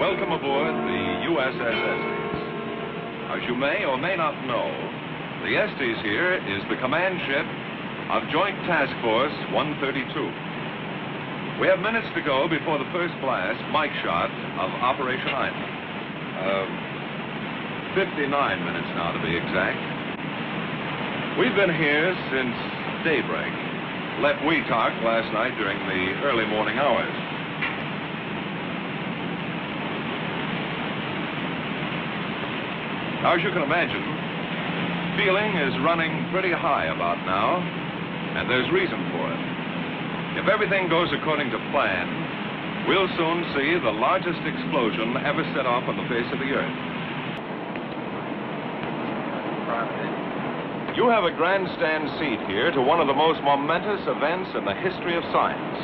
Welcome aboard the USS Estes. As you may or may not know, the Estes here is the command ship of Joint Task Force 132. We have minutes to go before the first blast, Mike shot, of Operation Ivy. 59 minutes now, to be exact. We've been here since daybreak. Left Wetok last night during the early morning hours. Now, as you can imagine, feeling is running pretty high about now, and there's reason for it. If everything goes according to plan, we'll soon see the largest explosion ever set off on the face of the Earth. You have a grandstand seat here to one of the most momentous events in the history of science.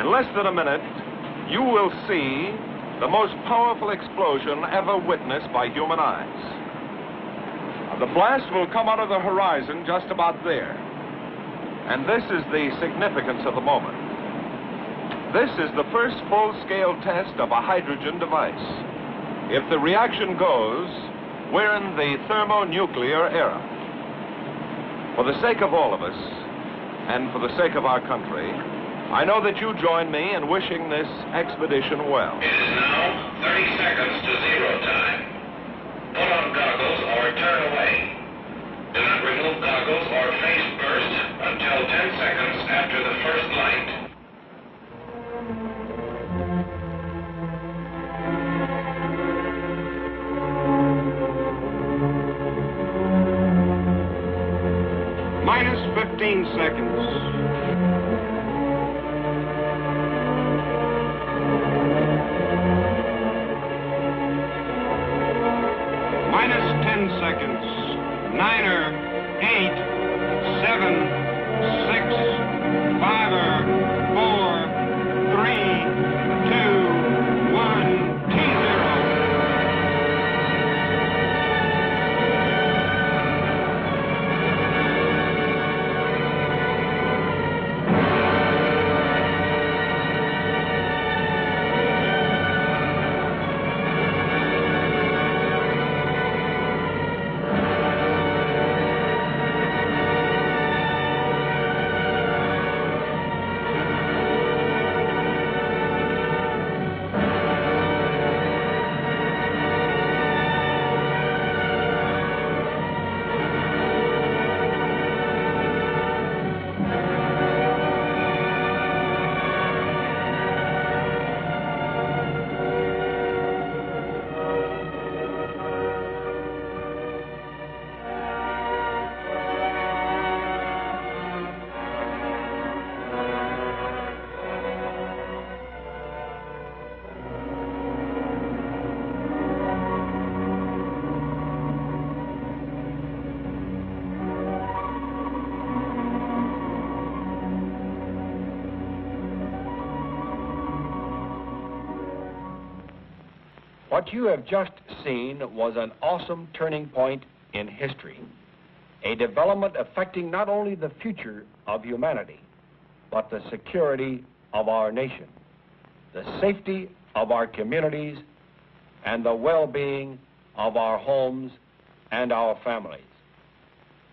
In less than a minute, you will see the most powerful explosion ever witnessed by human eyes. The blast will come out of the horizon just about there. And this is the significance of the moment. This is the first full-scale test of a hydrogen device. If the reaction goes, we're in the thermonuclear era. For the sake of all of us, and for the sake of our country, I know that you join me in wishing this expedition well. It is now 30 seconds to zero time. Put on goggles or turn away. Do not remove goggles or face burst until 10 seconds after the first light. -15 seconds. -10 seconds. 9er, 8, 7, 6, 5er, 4, 3, 2, 1, What you have just seen was an awesome turning point in history, a development affecting not only the future of humanity, but the security of our nation, the safety of our communities, and the well-being of our homes and our families.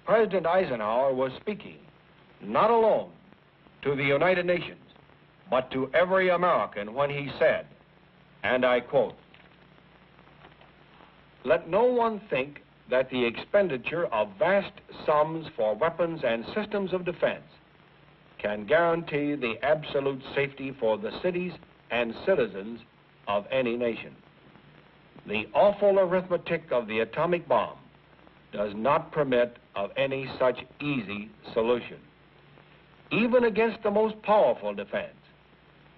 President Eisenhower was speaking, not alone, to the United Nations, but to every American when he said, and I quote, "Let no one think that the expenditure of vast sums for weapons and systems of defense can guarantee the absolute safety for the cities and citizens of any nation. The awful arithmetic of the atomic bomb does not permit of any such easy solution. Even against the most powerful defense,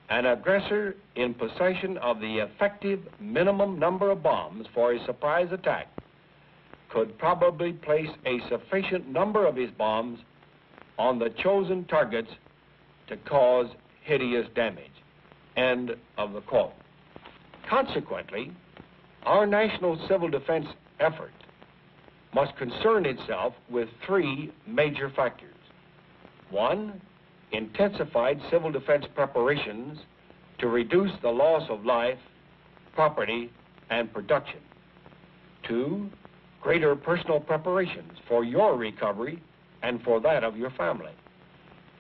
an aggressor in possession of the effective minimum number of bombs for a surprise attack could probably place a sufficient number of his bombs on the chosen targets to cause hideous damage." End of the quote. Consequently, our national civil defense effort must concern itself with three major factors. One, intensified civil defense preparations to reduce the loss of life property, and production. 2, greater personal preparations for your recovery and for that of your family.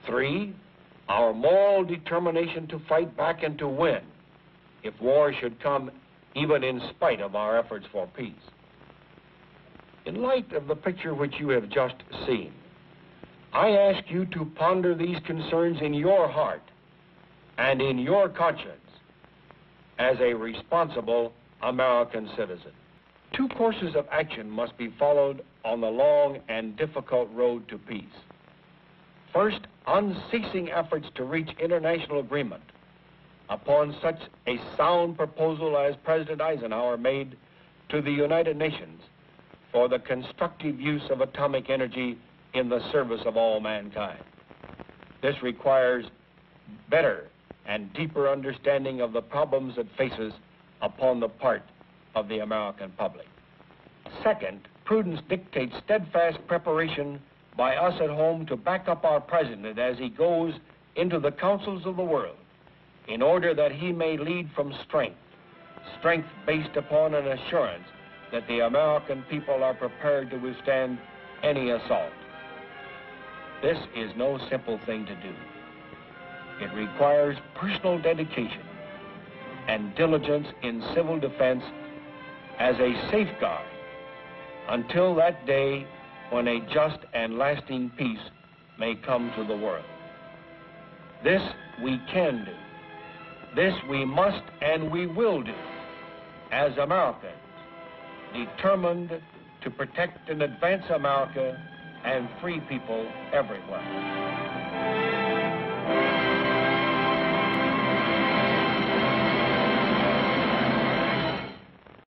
3, our moral determination to fight back and to win if war should come, even in spite of our efforts for peace. In light of the picture which you have just seen, I ask you to ponder these concerns in your heart and in your conscience as a responsible American citizen. 2 courses of action must be followed on the long and difficult road to peace. First, unceasing efforts to reach international agreement upon such a sound proposal as President Eisenhower made to the United Nations for the constructive use of atomic energy in the service of all mankind. This requires better and deeper understanding of the problems it faces upon the part of the American public. Second, prudence dictates steadfast preparation by us at home to back up our president as he goes into the councils of the world in order that he may lead from strength, strength based upon an assurance that the American people are prepared to withstand any assault. This is no simple thing to do. It requires personal dedication and diligence in civil defense as a safeguard until that day when a just and lasting peace may come to the world. This we can do. This we must and we will do as Americans, determined to protect and advance America and free people everywhere.